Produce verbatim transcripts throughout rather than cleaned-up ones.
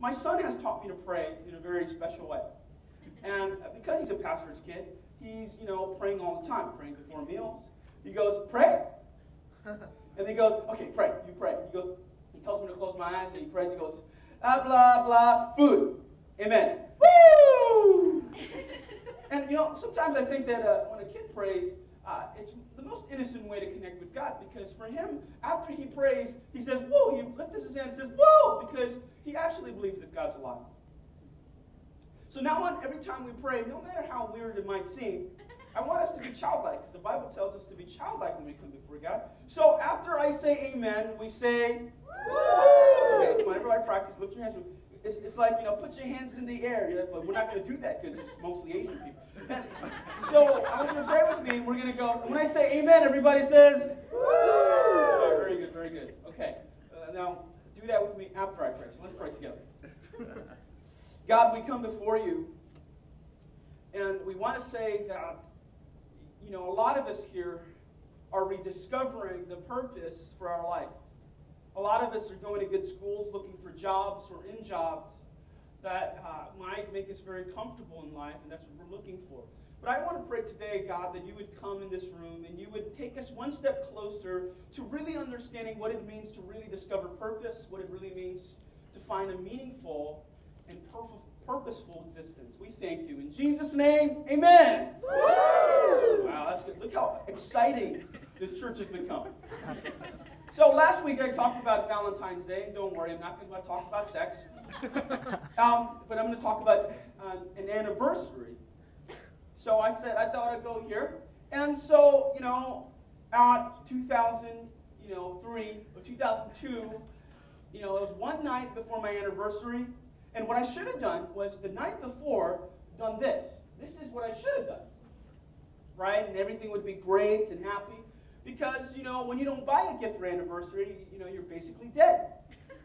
my son has taught me to pray in a very special way. And because he's a pastor's kid, he's, you know, praying all the time, praying before meals. He goes, pray. And he goes, okay, pray, you pray. He goes, he tells me to close my eyes, and he prays, he goes, ah, blah, blah, food, amen. Woo! And, you know, sometimes I think that uh, when a kid prays, uh, it's the most innocent way to connect with God, because for him, after he prays, he says, whoa, he lifts his hand and says, whoa, because he actually believes that God's alive. So now on, every time we pray, no matter how weird it might seem, I want us to be childlike, because the Bible tells us to be childlike when we come before God. So after I say amen, we say, woo! Okay, whenever I practice, lift your hands. It's, it's like, you know, put your hands in the air. You know, but we're not going to do that because it's mostly Asian people. And so I want you to pray with me. We're going to go, when I say amen, everybody says, woo! Right, very good, very good. Okay, uh, now do that with me after I pray. So let's pray together. God, we come before you, and we want to say that, you know, a lot of us here are rediscovering the purpose for our life. A lot of us are going to good schools, looking for jobs or in jobs that uh, might make us very comfortable in life, and that's what we're looking for. But I want to pray today, God, that you would come in this room and you would take us one step closer to really understanding what it means to really discover purpose, what it really means to find a meaningful and purposeful existence. We thank you. In Jesus' name, amen. Woo! Wow, that's good. Look how exciting this church has become. So last week I talked about Valentine's Day, and don't worry, I'm not going to talk about sex. Um, but I'm going to talk about uh, an anniversary. So I said, I thought I'd go here. And so, you know, at two thousand three or two thousand two, you know, it was one night before my anniversary. And what I should have done was the night before, done this. This is what I should have done, right? And everything would be great and happy because, you know, when you don't buy a gift for anniversary, you know, you're basically dead.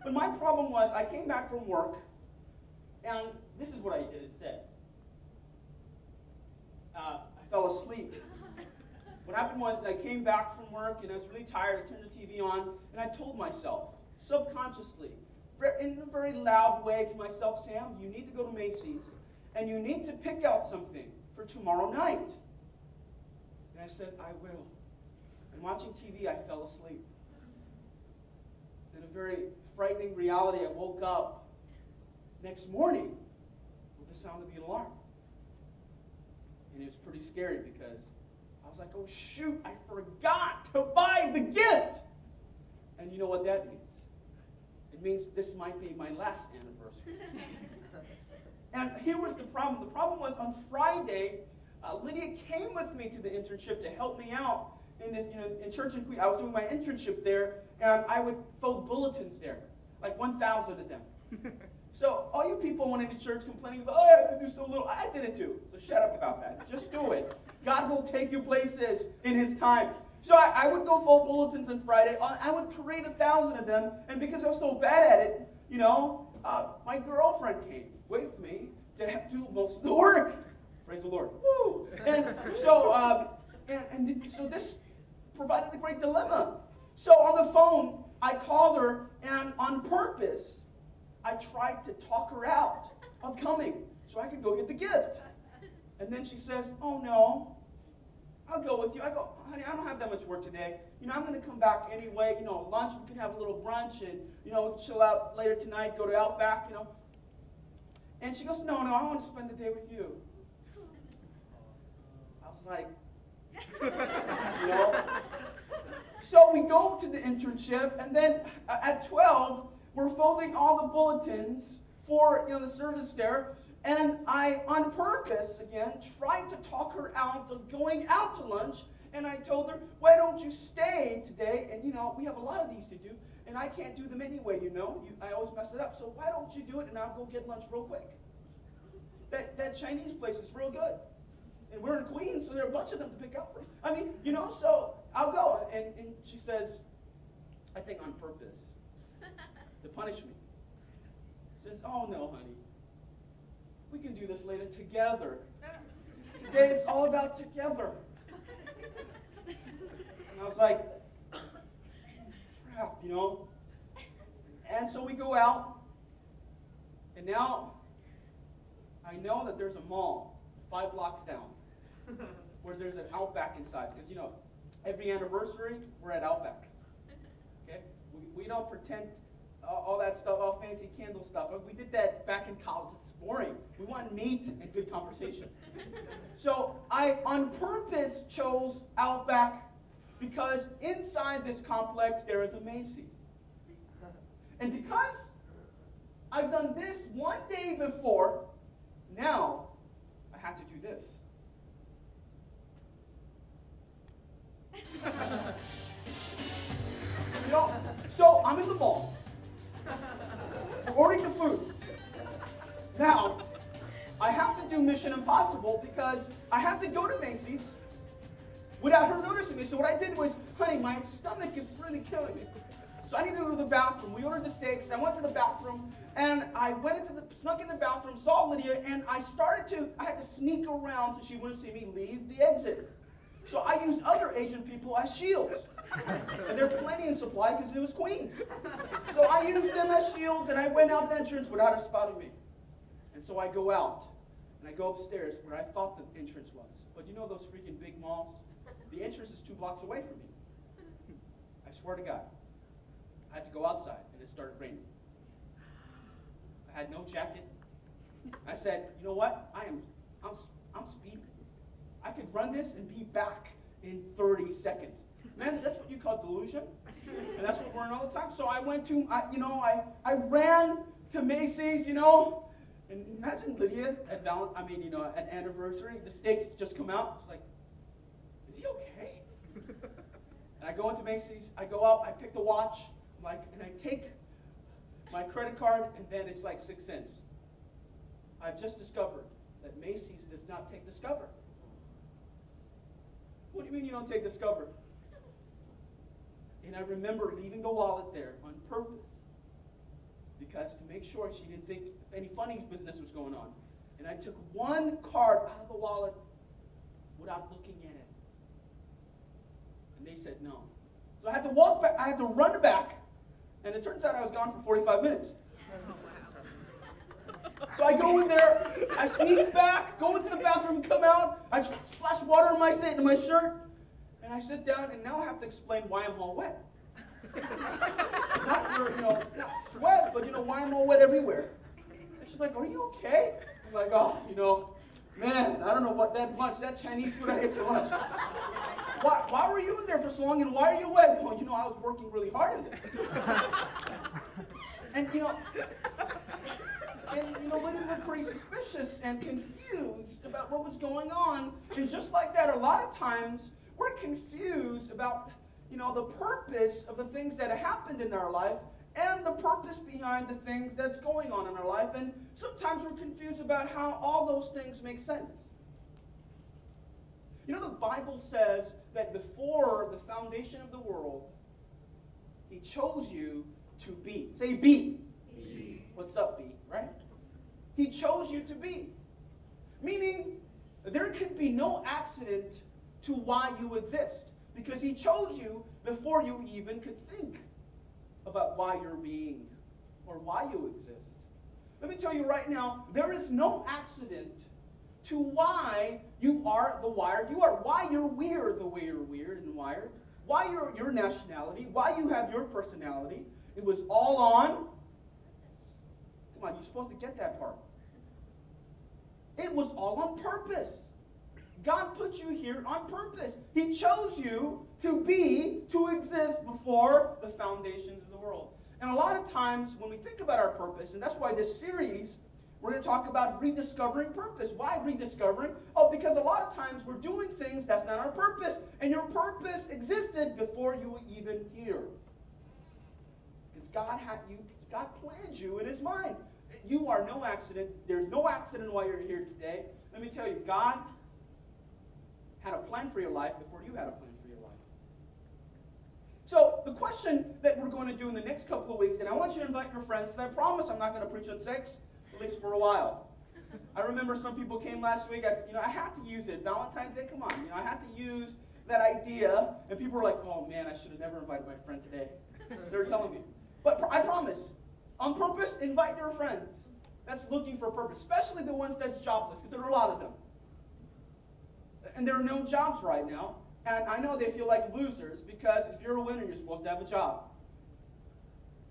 But my problem was I came back from work, and this is what I did instead. Uh, I fell asleep. What happened was I came back from work, and I was really tired. I turned the T V on, and I told myself, subconsciously, in a very loud way to myself, Sam, you need to go to Macy's, and you need to pick out something for tomorrow night. And I said, I will. And watching T V, I fell asleep. In a very frightening reality, I woke up next morning with the sound of the alarm. And it was pretty scary because I was like, oh shoot, I forgot to buy the gift. And you know what that means. It means this might be my last anniversary. And here was the problem. The problem was on Friday, uh, Lydia came with me to the internship to help me out in, the, you know, in Church and Queen. I was doing my internship there, and I would fold bulletins there, like one thousand of them. So all you people went into church complaining about, oh, I have to do so little. I did it too. So shut up about that. Just do it. God will take you places in his time. So I, I would go fold bulletins on Friday. I would create a thousand of them, and because I was so bad at it, you know, uh, my girlfriend came with me to do most of the work. Praise the Lord. Woo! And so, um, and, and so this provided a great dilemma. So on the phone, I called her, and on purpose, I tried to talk her out of coming so I could go get the gift. And then she says, "Oh no, I'll go with you." I go, honey, I don't have that much work today. You know, I'm going to come back anyway. You know, lunch, we can have a little brunch and, you know, chill out later tonight, go to Outback, you know. And she goes, no, no, I want to spend the day with you. I was like, you know. So we go to the internship, and then at twelve, we're folding all the bulletins for, you know, the service there. And I, on purpose, again, tried to talk her out of going out to lunch. And I told her, why don't you stay today? And, you know, we have a lot of these to do. And I can't do them anyway, you know. You, I always mess it up. So why don't you do it, and I'll go get lunch real quick. That, that Chinese place is real good. And we're in Queens, so there are a bunch of them to pick up from. I mean, you know, so I'll go. And, and she says, I think on purpose, to punish me. Says, oh, no, honey. We can do this later together. Today it's all about together. And I was like, crap, you know. And so we go out, And now I know that there's a mall five blocks down where there's an Outback inside. Because, you know, every anniversary, we're at Outback. Okay? We, we don't pretend uh, all that stuff, all fancy candle stuff. We did that back in college. It's boring. We want meat and good conversation. So I, on purpose, chose Outback because inside this complex, there is a Macy's. And because I've done this one day before, now I have to do this. You know, so I'm in the mall. We're ordering the food. Now, I have to do Mission Impossible because I have to go to Macy's without her noticing me. So what I did was, honey, my stomach is really killing me. So I need to go to the bathroom. We ordered the steaks, and I went to the bathroom, and I went into the, snuck in the bathroom, saw Lydia, and I started to, I had to sneak around so she wouldn't see me leave the exit. So I used other Asian people as shields. And there are plenty in supply because it was Queens. So I used them as shields, and I went out the entrance without her spotting me. And so I go out, and I go upstairs where I thought the entrance was. But you know those freaking big malls? The entrance is two blocks away from me. I swear to God. I had to go outside, and it started raining. I had no jacket. I said, you know what? I am, I'm, I'm speedy. I could run this and be back in thirty seconds. Man, that's what you call delusion, and that's what we're in all the time. So I went to, I, you know, I, I ran to Macy's, you know, and imagine Lydia at Val, I mean, you know, at anniversary, the steaks just come out. It's like, is he okay? And I go into Macy's. I go up. I pick the watch. Like, and I take my credit card, and then it's like six cents. I've just discovered that Macy's does not take Discover. What do you mean you don't take Discover? And I remember leaving the wallet there on purpose, because to make sure she didn't think any funny business was going on. And I took one card out of the wallet without looking at it. And they said no. So I had to walk back, I had to run back. And it turns out I was gone for forty-five minutes. So I go in there, I sneak back, go into the bathroom, come out, I splash water in my, in my shirt, and I sit down, and now I have to explain why I'm all wet. Not, your, you know, it's not sweat, but you know, why I'm all wet everywhere. And she's like, are you okay? I'm like, oh, you know, man, I don't know what that lunch, that Chinese food I ate for lunch. Why, why were you in there for so long, and why are you wet? Well, you know, I was working really hard in there. And, you know, and, you know, women were pretty suspicious and confused about what was going on. And just like that, a lot of times, we're confused about, you know, the purpose of the things that happened in our life and the purpose behind the things that's going on in our life. And sometimes we're confused about how all those things make sense. You know, the Bible says that before the foundation of the world, He chose you to be. Say be. Be. What's up, be, right? He chose you to be. Meaning, there could be no accident to why you exist, because He chose you before you even could think about why you're being or why you exist. Let me tell you right now, there is no accident to why you are the wired you are, why you're weird the way you're weird and wired, why you're your nationality, why you have your personality. It was all on, come on, you're supposed to get that part. It was all on purpose. God put you here on purpose. He chose you to be, to exist before the foundations of the world. And a lot of times when we think about our purpose, and that's why this series, we're going to talk about rediscovering purpose. Why rediscovering? Oh, because a lot of times we're doing things that's not our purpose. And your purpose existed before you were even here. Because God had you, God planned you in His mind. You are no accident. There's no accident why you're here today. Let me tell you, God had a plan for your life before you had a plan for your life. So the question that we're going to do in the next couple of weeks, and I want you to invite your friends, because I promise I'm not going to preach on sex, at least for a while. I remember some people came last week, I, you know, I had to use it. Valentine's Day, come on, you know, I had to use that idea, and people were like, oh man, I should have never invited my friend today. They were telling me. But I promise, on purpose, invite your friends. that's looking for a purpose, especially the ones that's jobless, because there are a lot of them. And there are no jobs right now. And I know they feel like losers, because if you're a winner, you're supposed to have a job.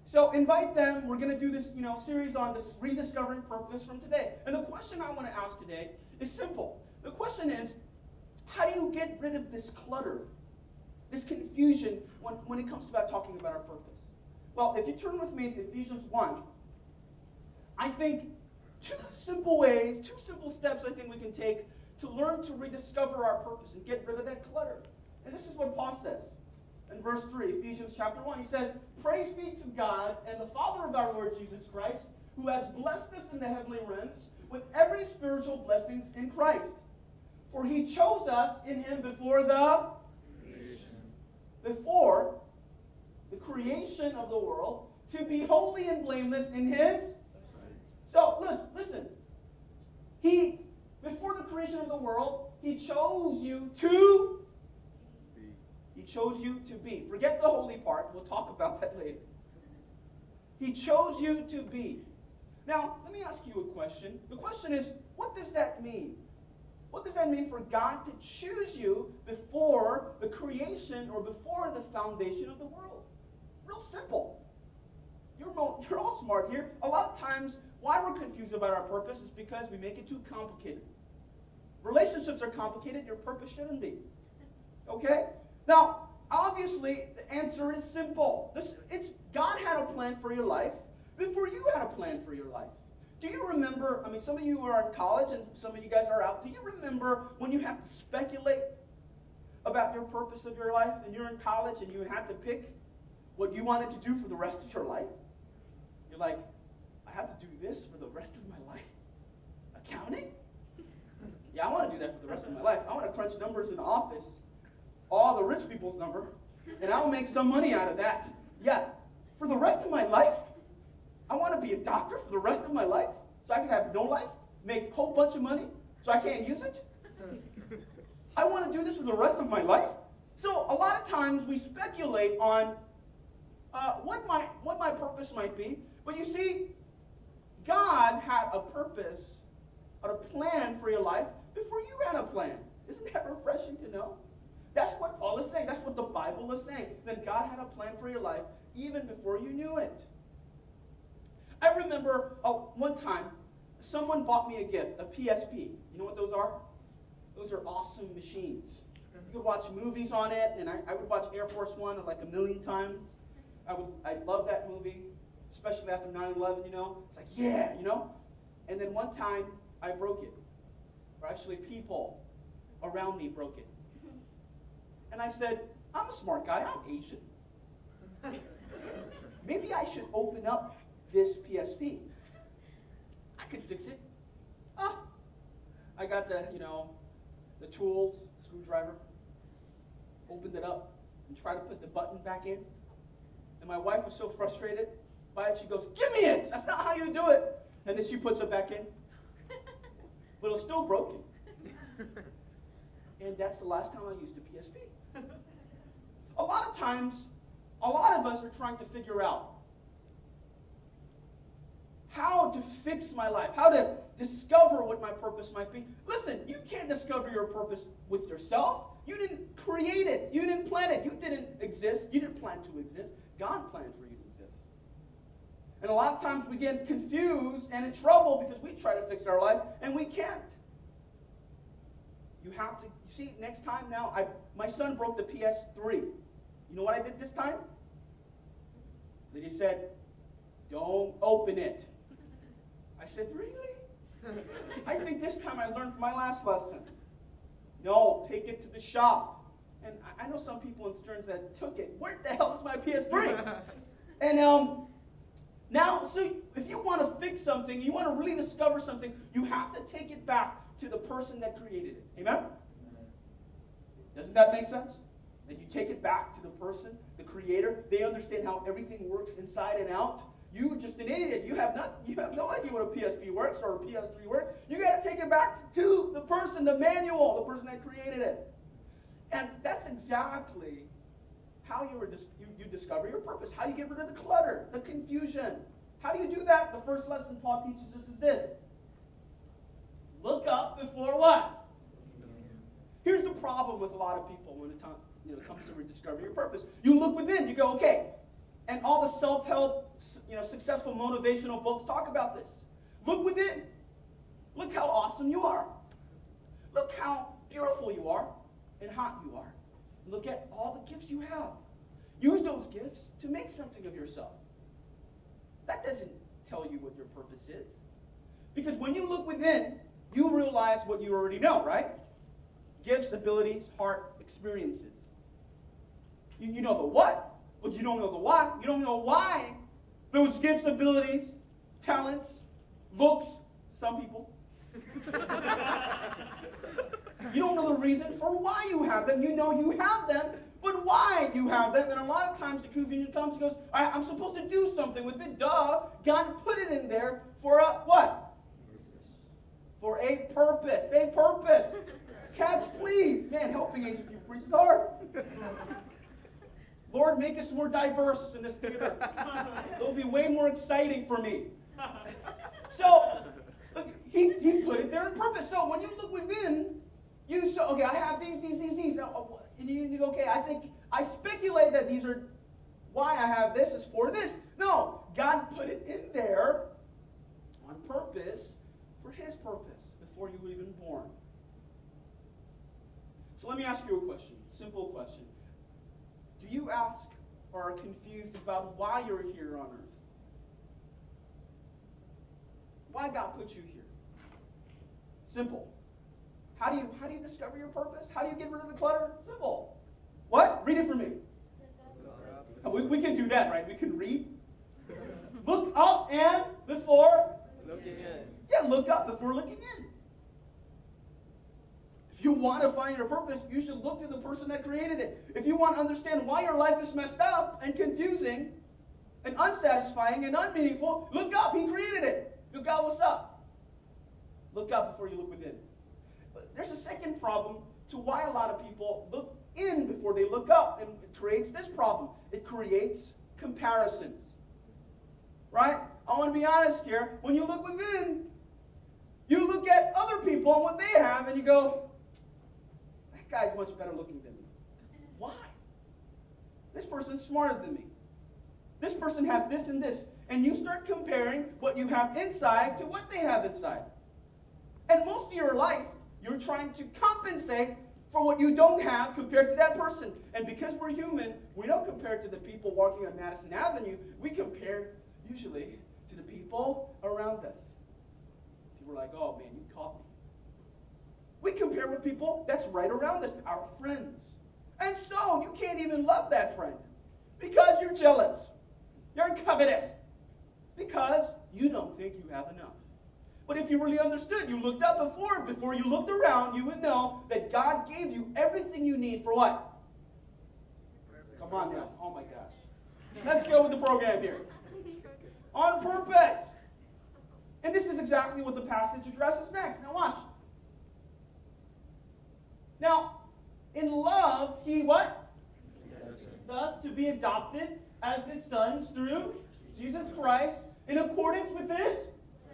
So invite them. We're going to do this, you know, series on this rediscovering purpose from today. And the question I want to ask today is simple. The question is, how do you get rid of this clutter, this confusion when, when it comes to about talking about our purpose? Well, if you turn with me to Ephesians one, I think two simple ways, two simple steps I think we can take to learn to rediscover our purpose and get rid of that clutter. And this is what Paul says in verse three, Ephesians chapter one. He says, "Praise be to God and the Father of our Lord Jesus Christ, who has blessed us in the heavenly realms with every spiritual blessings in Christ. For he chose us in him before the creation. before the creation of the world to be holy and blameless in his sight." So listen, listen. He Before the creation of the world, he chose you to be. He chose you to be. Forget the holy part. We'll talk about that later. He chose you to be. Now, let me ask you a question. The question is, what does that mean? What does that mean for God to choose you before the creation or before the foundation of the world? Real simple. You're all, you're all smart here. A lot of times, why we're confused about our purpose is because we make it too complicated. Relationships are complicated. Your purpose shouldn't be. Okay? Now, obviously, the answer is simple. This, it's God had a plan for your life before you had a plan for your life. Do you remember, I mean, some of you are in college and some of you guys are out. Do you remember when you had to speculate about your purpose of your life and you're in college and you had to pick what you wanted to do for the rest of your life? You're like, I have to do this for the rest of my life? Accounting? Yeah, I want to do that for the rest of my life. I want to crunch numbers in the office, all the rich people's number, and I'll make some money out of that. Yeah, for the rest of my life? I want to be a doctor for the rest of my life so I can have no life, make a whole bunch of money so I can't use it? I want to do this for the rest of my life? So a lot of times we speculate on uh, what my, what my purpose might be, but you see, God had a purpose, had a plan for your life before you had a plan. Isn't that refreshing to know? That's what Paul is saying. That's what the Bible is saying. That God had a plan for your life even before you knew it. I remember oh, one time, someone bought me a gift, a P S P. You know what those are? Those are awesome machines. You could watch movies on it, and I, I would watch Air Force One like a million times. I would, I love that movie. Especially after nine eleven, you know? It's like, yeah, you know? And then one time, I broke it. Or actually, people around me broke it. And I said, I'm a smart guy, I'm Asian. Maybe I should open up this P S P. I could fix it. Ah, I got the, you know, the tools, screwdriver, opened it up, and tried to put the button back in. And my wife was so frustrated by it, she goes, give me it! That's not how you do it! And then she puts it back in. But it was still broken. And that's the last time I used a P S P. A lot of times, a lot of us are trying to figure out how to fix my life, how to discover what my purpose might be. Listen, you can't discover your purpose with yourself. You didn't create it. You didn't plan it. You didn't exist. You didn't plan to exist. God planned for you. And a lot of times we get confused and in trouble because we try to fix our life and we can't. You have to, you see, next time now, I, my son broke the P S three. You know what I did this time? Lydia said, don't open it. I said, really? I think this time I learned from my last lesson. No, take it to the shop. And I, I know some people in Stearns that took it. Where the hell is my P S three? And, um... Now, so if you want to fix something, you want to really discover something, you have to take it back to the person that created it. Amen? Amen. Doesn't that make sense? That you take it back to the person, the creator. They understand how everything works inside and out. You're just an idiot. You have not, you have no idea what a P S P works or a P S three works. You got to take it back to the person, the manual, the person that created it. And that's exactly how you, were dis you, you discover your purpose, how you get rid of the clutter, the confusion. How do you do that? The first lesson Paul teaches us is this. Look up before what? Here's the problem with a lot of people when it, time, you know, it comes to rediscovering your purpose. You look within. You go, okay. And all the self-help, you know, successful motivational books talk about this. Look within. Look how awesome you are. Look how beautiful you are and hot you are. Look at all the gifts you have. Use those gifts to make something of yourself. That doesn't tell you what your purpose is. Because when you look within, you realize what you already know, right? Gifts, abilities, heart, experiences. You, you know the what, but you don't know the why. You don't know why those gifts, abilities, talents, looks, some people. You don't know the reason for why you have them. You know you have them, but why you have them. And a lot of times the confusion comes and goes, all right, I'm supposed to do something with it. Duh. God put it in there for a what? For a purpose. A purpose. Catch, please. Man, helping Asian people preach is hard. Lord, make us more diverse in this theater. It'll be way more exciting for me. So, look, he, he put it there on purpose. So when you look within, you say, okay, I have these, these, these, these. Now, and you think, okay, I think, I speculate that these are, why I have this is for this. No, God put it in there on purpose for his purpose before you were even born. So let me ask you a question, simple question. Do you ask or are confused about why you're here on earth? Why God put you here? Simple. How do you how do you discover your purpose? How do you get rid of the clutter? Simple. What? Read it for me. We, we can do that, right? We can read. Look up and before looking in. Yeah, look up before looking in. If you want to find your purpose, you should look to the person that created it. If you want to understand why your life is messed up and confusing and unsatisfying and unmeaningful, look up. He created it. Look out, what's up? Look up before you look within. But there's a second problem to why a lot of people look in before they look up, and it creates this problem. It creates comparisons. Right? I want to be honest here. When you look within, you look at other people and what they have, and you go, that guy's much better looking than me. Why? This person's smarter than me. This person has this and this. And you start comparing what you have inside to what they have inside. And most of your life, you're trying to compensate for what you don't have compared to that person. And because we're human, we don't compare to the people walking on Madison Avenue. We compare, usually, to the people around us. People are like, oh man, you caught me. We compare with people that's right around us, our friends. And so, you can't even love that friend because you're jealous. You're covetous. Because you don't think you have enough. But if you really understood, you looked up before, before you looked around, you would know that God gave you everything you need for what? Purpose. Come on now. Oh my gosh. Let's go with the program here. On purpose. And this is exactly what the passage addresses next. Now watch. Now, in love, he what? Yes. Thus to be adopted as his sons through Jesus Christ, in accordance with his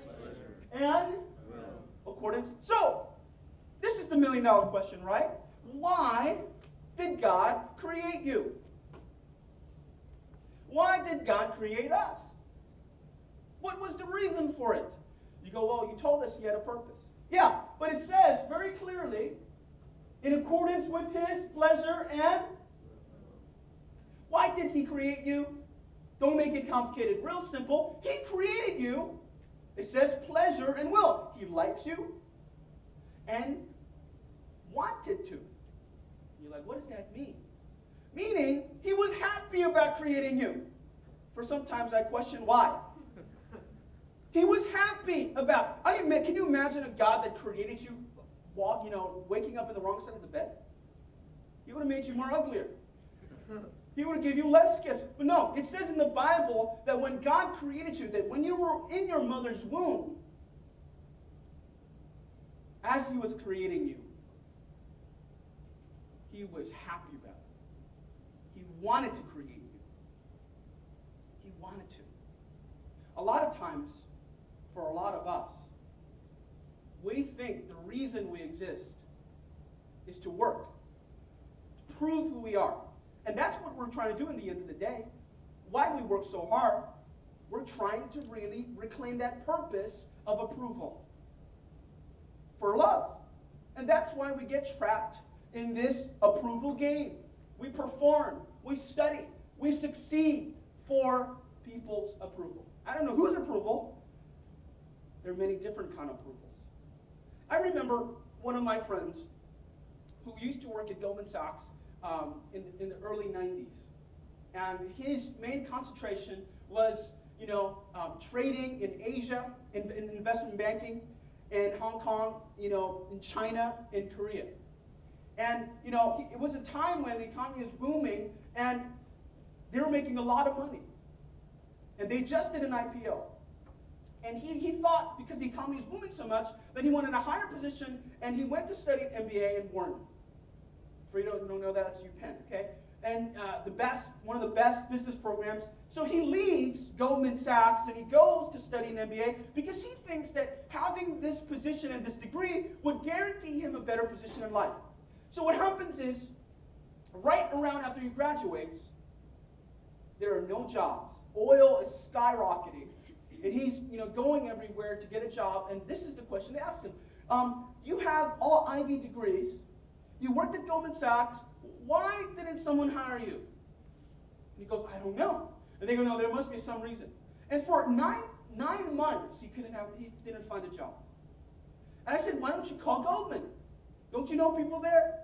pleasure and will. Accordance. So, this is the million dollar question, right? Why did God create you? Why did God create us? What was the reason for it? You go, well, you told us he had a purpose. Yeah, but it says very clearly, in accordance with his pleasure and... Why did he create you? Don't make it complicated. Real simple. He created you. It says pleasure and will. He likes you and wanted to. You're like, what does that mean? Meaning, he was happy about creating you. For sometimes I question why. He was happy about. I mean, can you imagine a God that created you walk, you know, waking up in the wrong side of the bed? He would have made you more uglier. He would give you less gifts. But no, it says in the Bible that when God created you, that when you were in your mother's womb, as he was creating you, he was happy about it. He wanted to create you. He wanted to. A lot of times, for a lot of us, We think the reason we exist is to work, to prove who we are. And that's what we're trying to do in the end of the day. Why we work so hard, we're trying to really reclaim that purpose of approval for love. And that's why we get trapped in this approval game. We perform, we study, we succeed for people's approval. I don't know whose approval. There are many different kind of approvals. I remember one of my friends who used to work at Goldman Sachs um, in, in the early nineties. And his main concentration was, you know, um, trading in Asia, in, in investment banking, in Hong Kong, you know, in China, in Korea. And, you know, he, it was a time when the economy was booming and they were making a lot of money. And they just did an I P O. And he, he thought, because the economy was booming so much, that he wanted a higher position, and he went to study an M B A in Wharton. For you don't, don't know that, that's UPenn, okay? And uh, the best, one of the best business programs. So he leaves Goldman Sachs and he goes to study an M B A because he thinks that having this position and this degree would guarantee him a better position in life. So what happens is, right around after he graduates, there are no jobs. Oil is skyrocketing. And he's, you know, going everywhere to get a job, and this is the question they asked him. Um, you have all Ivy degrees, you worked at Goldman Sachs, why didn't someone hire you? And he goes, I don't know. And they go, no, there must be some reason. And for nine, nine months, he couldn't have, he didn't find a job. And I said, why don't you call Goldman? Don't you know people there?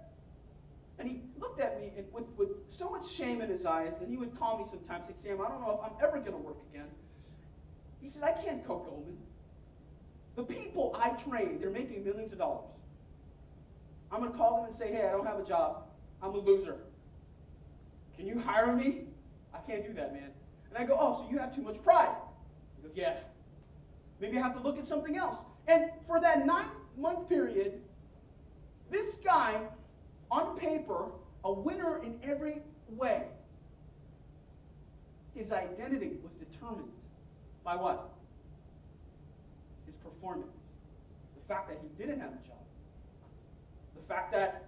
And he looked at me and with, with so much shame in his eyes, and he would call me sometimes and say, Sam, I don't know if I'm ever gonna work again. He said, I can't call Goldman. The people I train, they're making millions of dollars. I'm going to call them and say, hey, I don't have a job. I'm a loser. Can you hire me? I can't do that, man. And I go, oh, so you have too much pride. He goes, yeah. Maybe I have to look at something else. And for that nine-month period, this guy, on paper, a winner in every way, his identity was determined by what? His performance. The fact that he didn't have a job. The fact that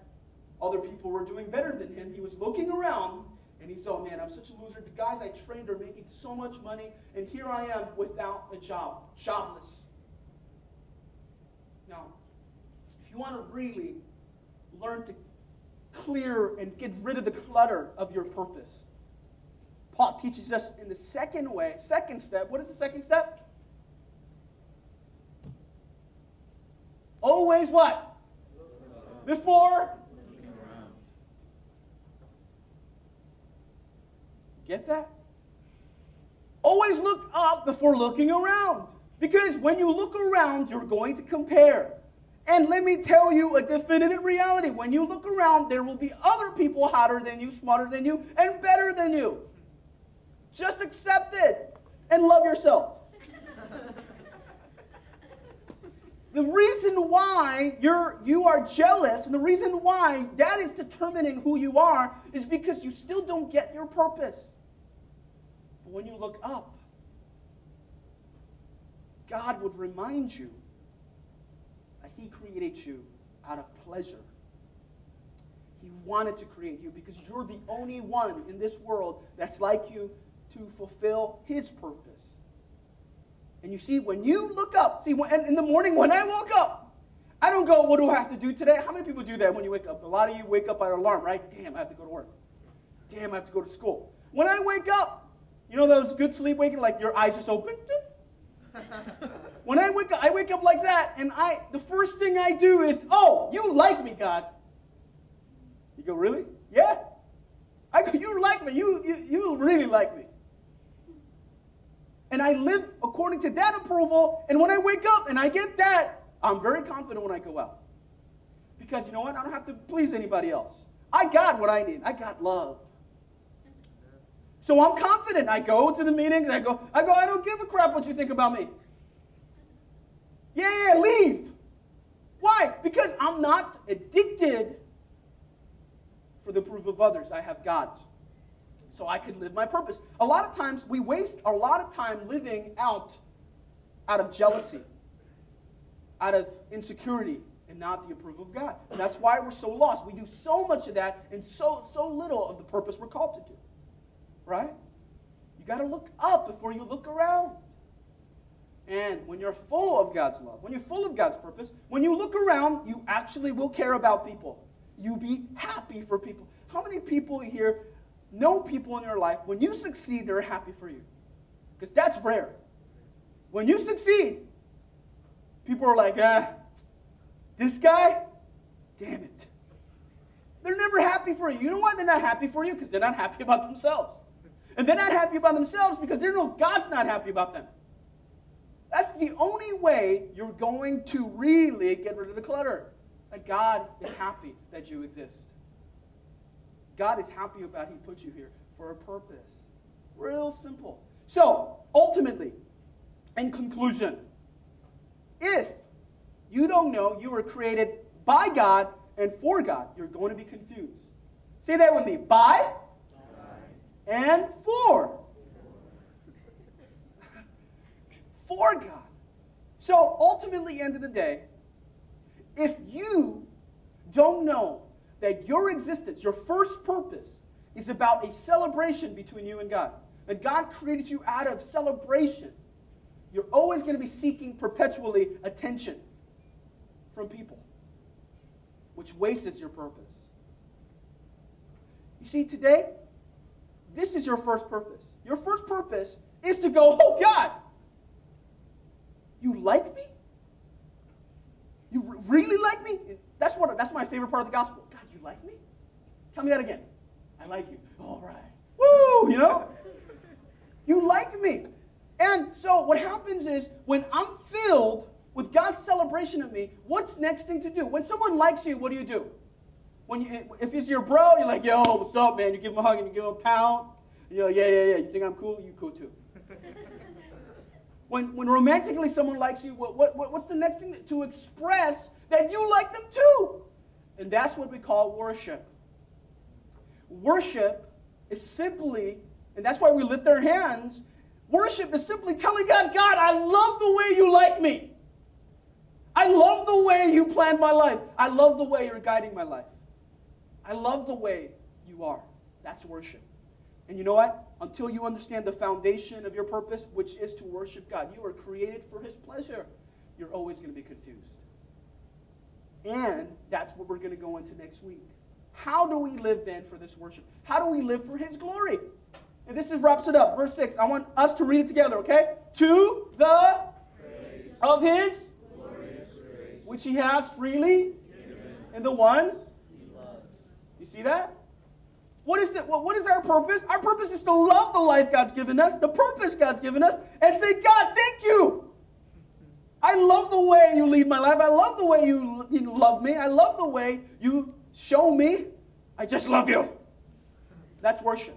other people were doing better than him. He was looking around and he saw, man, I'm such a loser. The guys I trained are making so much money and here I am without a job, jobless. Now, if you want to really learn to clear and get rid of the clutter of your purpose, Paul teaches us in the second way, second step. What is the second step? Always what? Before? Get that? Always look up before looking around. Because when you look around, you're going to compare. And let me tell you a definitive reality. When you look around, there will be other people hotter than you, smarter than you, and better than you. Just accept it and love yourself. The reason why you're, you are jealous, and the reason why that is determining who you are, is because you still don't get your purpose. But when you look up, God would remind you that He created you out of pleasure. He wanted to create you because you're the only one in this world that's like you, to fulfill His purpose. And you see, when you look up, see, when, in the morning when I woke up, I don't go, what do I have to do today? How many people do that when you wake up? A lot of you wake up by alarm, right? Damn, I have to go to work. Damn, I have to go to school. When I wake up, you know those good sleep waking, like your eyes just open? When I wake up, I wake up like that, and I, the first thing I do is, oh, you like me, God. You go, really? Yeah. I go, you like me. You, you, you really like me. And I live according to that approval, and when I wake up and I get that, I'm very confident when I go out. Because you know what? I don't have to please anybody else. I got what I need. I got love. So I'm confident. I go to the meetings, I go, I go, I don't give a crap what you think about me. Yeah, yeah, leave. Why? Because I'm not addicted for the proof of others. I have God's. So I could live my purpose. A lot of times, we waste a lot of time living out, out of jealousy. out of insecurity and not the approval of God. And that's why we're so lost. We do so much of that and so, so little of the purpose we're called to do. Right? You got to look up before you look around. And when you're full of God's love, when you're full of God's purpose, when you look around, you actually will care about people. You'll be happy for people. How many people here know people in your life, when you succeed, they're happy for you? Because that's rare. When you succeed, people are like, ah, this guy, damn it. They're never happy for you. You know why they're not happy for you? Because they're not happy about themselves. And they're not happy about themselves because they know God's not happy about them. That's the only way you're going to really get rid of the clutter. That God is happy that you exist. God is happy about He put you here for a purpose. Real simple. So, ultimately, in conclusion, if you don't know you were created by God and for God, you're going to be confused. Say that with me. By, by. And for. For God. So, ultimately, end of the day, if you don't know that your existence, your first purpose, is about a celebration between you and God, that God created you out of celebration, you're always going to be seeking perpetually attention from people, which wastes your purpose. You see, today, this is your first purpose. Your first purpose is to go, oh, God, you like me? You really like me? That's what, that's my favorite part of the gospel. God, you like me? Tell me that again. I like you. All right. Woo, you know? You like me. And so what happens is when I'm filled with God's celebration of me, what's next thing to do? When someone likes you, what do you do? When you, if it's your bro, you're like, yo, what's up, man? You give him a hug and you give him a pound. And you're like, yeah, yeah, yeah. You think I'm cool? You cool too. When, when romantically someone likes you, what, what, what's the next thing to express that you like them too? And that's what we call worship. Worship is simply, and that's why we lift our hands, worship is simply telling God, God, I love the way you like me. I love the way you planned my life. I love the way you're guiding my life. I love the way you are. That's worship. And you know what? Until you understand the foundation of your purpose, which is to worship God, you are created for His pleasure, you're always going to be confused. And that's what we're going to go into next week. How do we live then for this worship? How do we live for His glory? And this is wraps it up. Verse six. I want us to read it together, okay? To the praise of His glorious grace, which He has freely given in the one He loves. You see that? What is, the, what is our purpose? Our purpose is to love the life God's given us, the purpose God's given us, and say, God, thank you. I love the way you lead my life. I love the way you, you love me. I love the way you show me. I just love you. That's worship.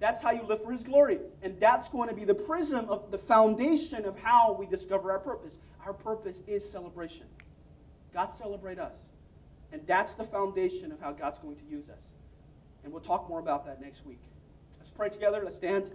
That's how you live for His glory. And that's going to be the prism of the foundation of how we discover our purpose. Our purpose is celebration. God celebrate us. And that's the foundation of how God's going to use us. And we'll talk more about that next week. Let's pray together. Let's stand.